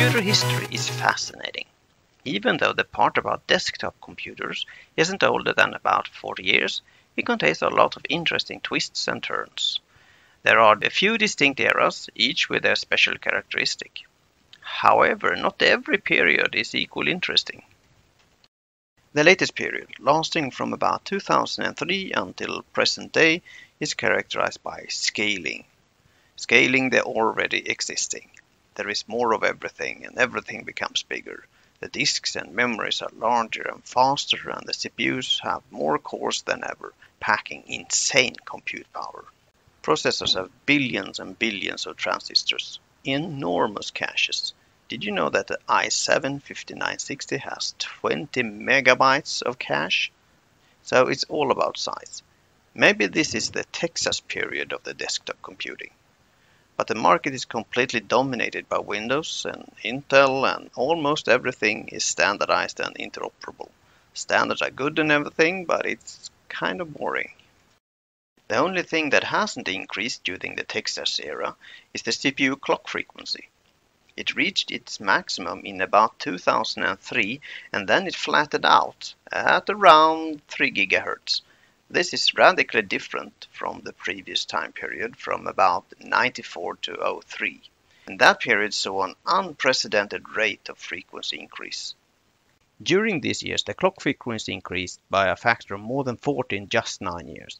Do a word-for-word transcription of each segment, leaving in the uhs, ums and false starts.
Computer history is fascinating. Even though the part about desktop computers isn't older than about forty years, it contains a lot of interesting twists and turns. There are a few distinct eras, each with their special characteristic. However, not every period is equally interesting. The latest period, lasting from about two thousand three until present day, is characterized by scaling. Scaling the already existing. There is more of everything, and everything becomes bigger. The disks and memories are larger and faster, and the C P Us have more cores than ever, packing insane compute power. Processors have billions and billions of transistors, enormous caches. Did you know that the i seven fifty-nine sixty has twenty megabytes of cache? So it's all about size. Maybe this is the Texas period of the desktop computing. But the market is completely dominated by Windows and Intel, and almost everything is standardized and interoperable. Standards are good and everything, but it's kind of boring. The only thing that hasn't increased during the Texas era is the C P U clock frequency. It reached its maximum in about two thousand three, and then it flattened out at around three gigahertz. This is radically different from the previous time period, from about ninety-four to oh three. And that period saw an unprecedented rate of frequency increase. During these years, the clock frequency increased by a factor of more than forty in just nine years.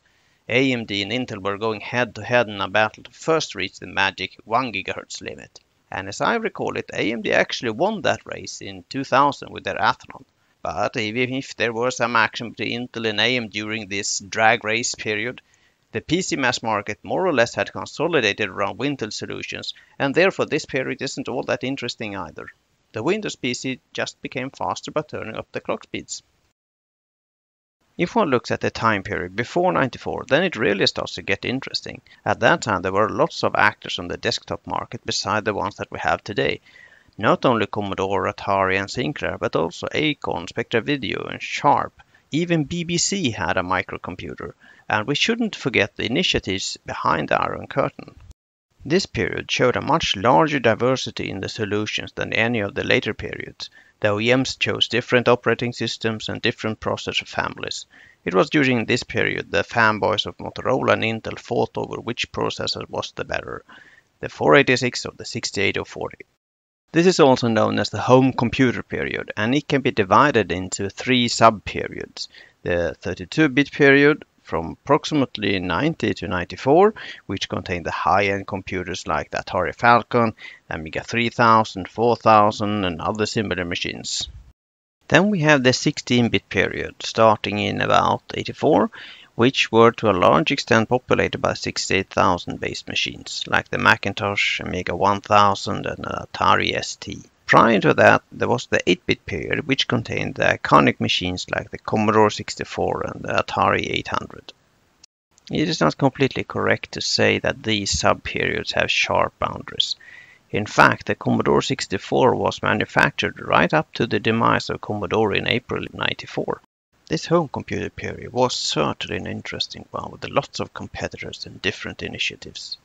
A M D and Intel were going head-to-head in a battle to first reach the magic one gigahertz limit. And as I recall it, A M D actually won that race in two thousand with their Athlon. But even if there was some action between Intel and A M D during this drag race period, the P C mass market more or less had consolidated around Wintel solutions, and therefore this period isn't all that interesting either. The Windows P C just became faster by turning up the clock speeds. If one looks at the time period before ninety-four, then it really starts to get interesting. At that time there were lots of actors on the desktop market besides the ones that we have today. Not only Commodore, Atari and Sinclair, but also Acorn, Spectra Video and Sharp. Even B B C had a microcomputer, and we shouldn't forget the initiatives behind the Iron Curtain. This period showed a much larger diversity in the solutions than any of the later periods. The O E Ms chose different operating systems and different processor families. It was during this period the fanboys of Motorola and Intel fought over which processor was the better, the four eighty-six or the sixty-eight oh forty. This is also known as the home computer period, and it can be divided into three sub-periods. The thirty-two bit period, from approximately ninety to ninety-four, which contained the high-end computers like the Atari Falcon, Amiga three thousand, four thousand and other similar machines. Then we have the sixteen bit period, starting in about eighty-four, which were to a large extent populated by sixty-eight thousand based machines, like the Macintosh, Amiga one thousand and Atari S T. Prior to that, there was the eight bit period, which contained the iconic machines like the Commodore sixty-four and the Atari eight hundred. It is not completely correct to say that these sub-periods have sharp boundaries. In fact, the Commodore sixty-four was manufactured right up to the demise of Commodore in April ninety-four. This home computer period was certainly an interesting one, with lots of competitors and different initiatives.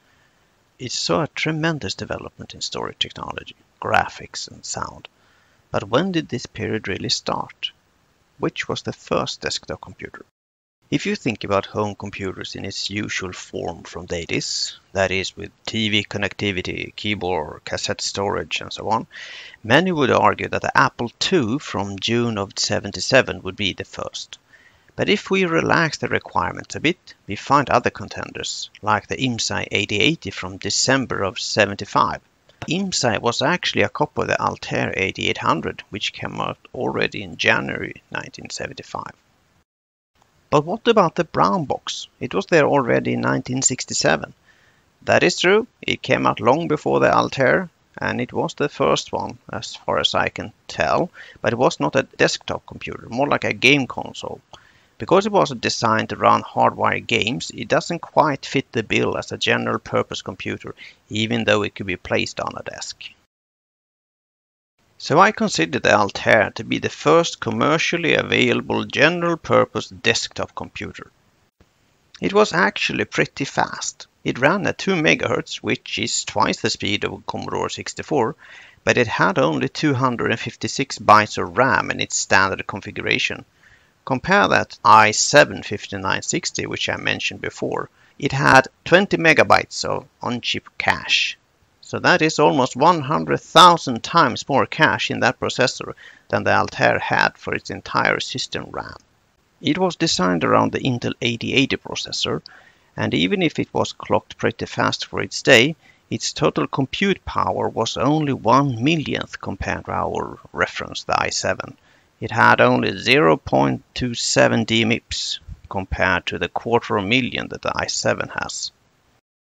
It saw a tremendous development in storage technology, graphics and sound. But when did this period really start? Which was the first desktop computer? If you think about home computers in its usual form from days, that is with T V connectivity, keyboard, cassette storage and so on, many would argue that the Apple two from June of seventy-seven would be the first. But if we relax the requirements a bit, we find other contenders, like the IMSAI eighty eighty from December of seventy-five. IMSAI was actually a copy of the Altair eighty-eight hundred, which came out already in January nineteen seventy-five. But what about the brown box? It was there already in nineteen sixty-seven. That is true, it came out long before the Altair, and it was the first one, as far as I can tell, but it was not a desktop computer, more like a game console. Because it was designed to run hardware games, it doesn't quite fit the bill as a general-purpose computer, even though it could be placed on a desk. So I consider the Altair to be the first commercially available general-purpose desktop computer. It was actually pretty fast. It ran at two megahertz, which is twice the speed of Commodore sixty-four, but it had only two hundred fifty-six bytes of RAM in its standard configuration. Compare that to i seven fifty-nine sixty, which I mentioned before. It had twenty megabytes of on-chip cache. So that is almost one hundred thousand times more cache in that processor than the Altair had for its entire system RAM. It was designed around the Intel eighty eighty processor, and even if it was clocked pretty fast for its day, its total compute power was only one millionth compared to our reference, the i seven. It had only zero point two seven D MIPS compared to the quarter of a million that the i seven has.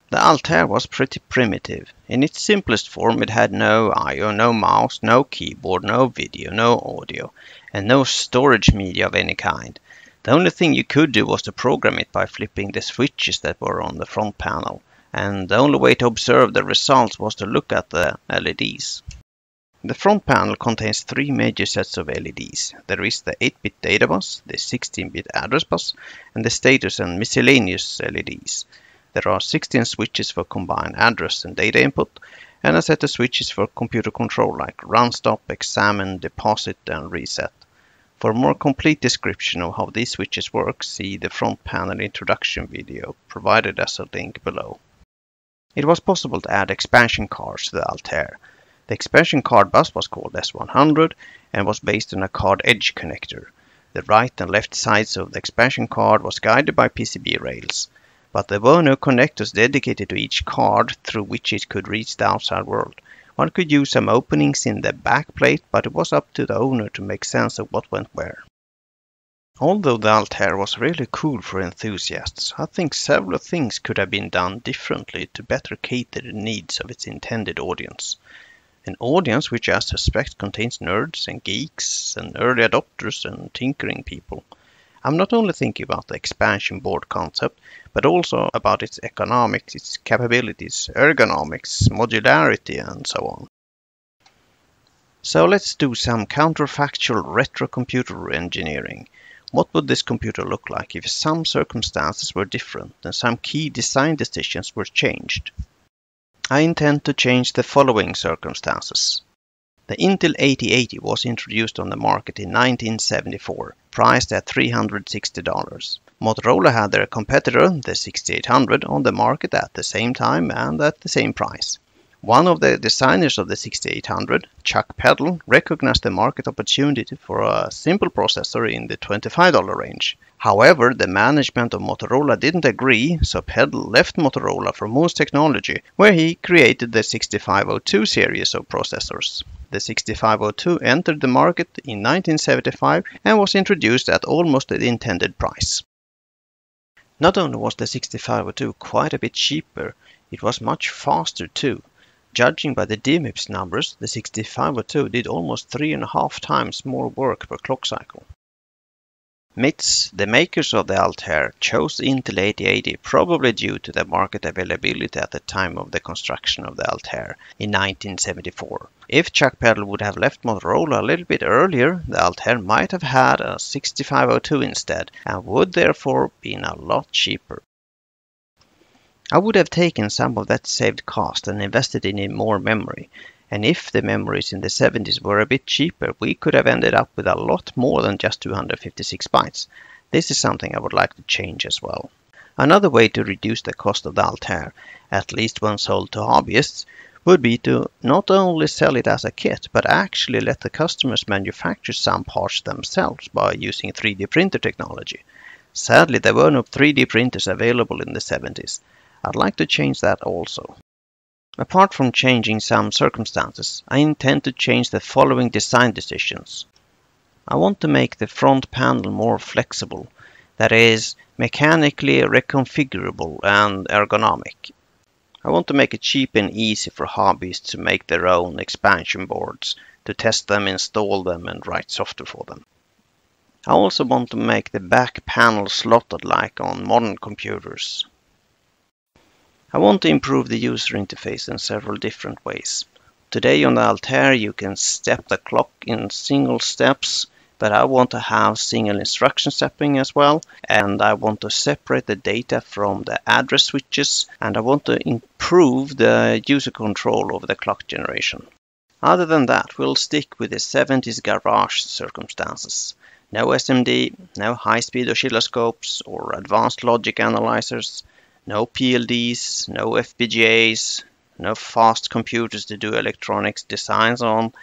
The Altair was pretty primitive. In its simplest form, it had no I O, no mouse, no keyboard, no video, no audio, and no storage media of any kind. The only thing you could do was to program it by flipping the switches that were on the front panel, and the only way to observe the results was to look at the L E Ds. The front panel contains three major sets of L E Ds. There is the eight bit data bus, the sixteen bit address bus, and the status and miscellaneous L E Ds. There are sixteen switches for combined address and data input, and a set of switches for computer control like run, stop, examine, deposit, and reset. For a more complete description of how these switches work, see the front panel introduction video provided as a link below. It was possible to add expansion cards to the Altair. The expansion card bus was called S one hundred and was based on a card edge connector. The right and left sides of the expansion card was guided by P C B rails, but there were no connectors dedicated to each card through which it could reach the outside world. One could use some openings in the back plate, but it was up to the owner to make sense of what went where. Although the Altair was really cool for enthusiasts, I think several things could have been done differently to better cater the needs of its intended audience. An audience which I suspect contains nerds and geeks and early adopters and tinkering people. I'm not only thinking about the expansion board concept, but also about its economics, its capabilities, ergonomics, modularity, and so on. So let's do some counterfactual retro computer engineering. What would this computer look like if some circumstances were different and some key design decisions were changed? I intend to change the following circumstances. The Intel eighty eighty was introduced on the market in nineteen seventy-four, priced at three hundred sixty dollars. Motorola had their competitor, the sixty-eight hundred, on the market at the same time and at the same price. One of the designers of the sixty-eight hundred, Chuck Peddle, recognized the market opportunity for a simple processor in the twenty-five dollar range. However, the management of Motorola didn't agree, so Peddle left Motorola for M O S Technology, where he created the sixty-five oh two series of processors. The sixty-five oh two entered the market in nineteen seventy-five and was introduced at almost the intended price. Not only was the sixty-five oh two quite a bit cheaper, it was much faster too. Judging by the D MIPS numbers, the sixty-five oh two did almost three and a half times more work per clock cycle. MITS, the makers of the Altair, chose Intel eighty eighty probably due to the market availability at the time of the construction of the Altair in nineteen seventy-four. If Chuck Peddle would have left Motorola a little bit earlier, the Altair might have had a sixty-five oh two instead and would therefore been a lot cheaper. I would have taken some of that saved cost and invested in it more memory. And if the memories in the seventies were a bit cheaper, we could have ended up with a lot more than just two hundred fifty-six bytes. This is something I would like to change as well. Another way to reduce the cost of the Altair, at least when sold to hobbyists, would be to not only sell it as a kit, but actually let the customers manufacture some parts themselves by using three D printer technology. Sadly, there were no three D printers available in the seventies. I'd like to change that also. Apart from changing some circumstances, I intend to change the following design decisions. I want to make the front panel more flexible, that is, mechanically reconfigurable and ergonomic. I want to make it cheap and easy for hobbyists to make their own expansion boards, to test them, install them, and write software for them. I also want to make the back panel slotted like on modern computers. I want to improve the user interface in several different ways. Today on the Altair you can step the clock in single steps, but I want to have single instruction stepping as well, and I want to separate the data from the address switches, and I want to improve the user control over the clock generation. Other than that, we'll stick with the seventies garage circumstances. No S M D, no high-speed oscilloscopes or advanced logic analyzers, no P L Ds, no F P G As, no fast computers to do electronics designs on.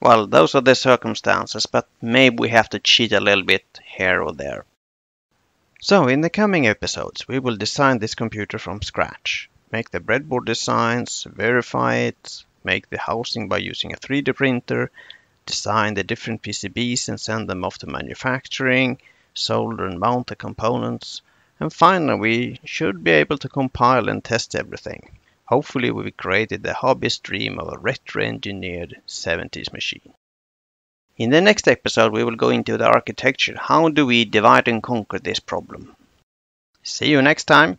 Well, those are the circumstances, but maybe we have to cheat a little bit here or there. So, in the coming episodes, we will design this computer from scratch, make the breadboard designs, verify it, make the housing by using a three D printer, design the different P C Bs and send them off to manufacturing, solder and mount the components, and finally we should be able to compile and test everything. Hopefully we created the hobbyist dream of a retro-engineered seventies machine. In the next episode we will go into the architecture. How do we divide and conquer this problem? See you next time!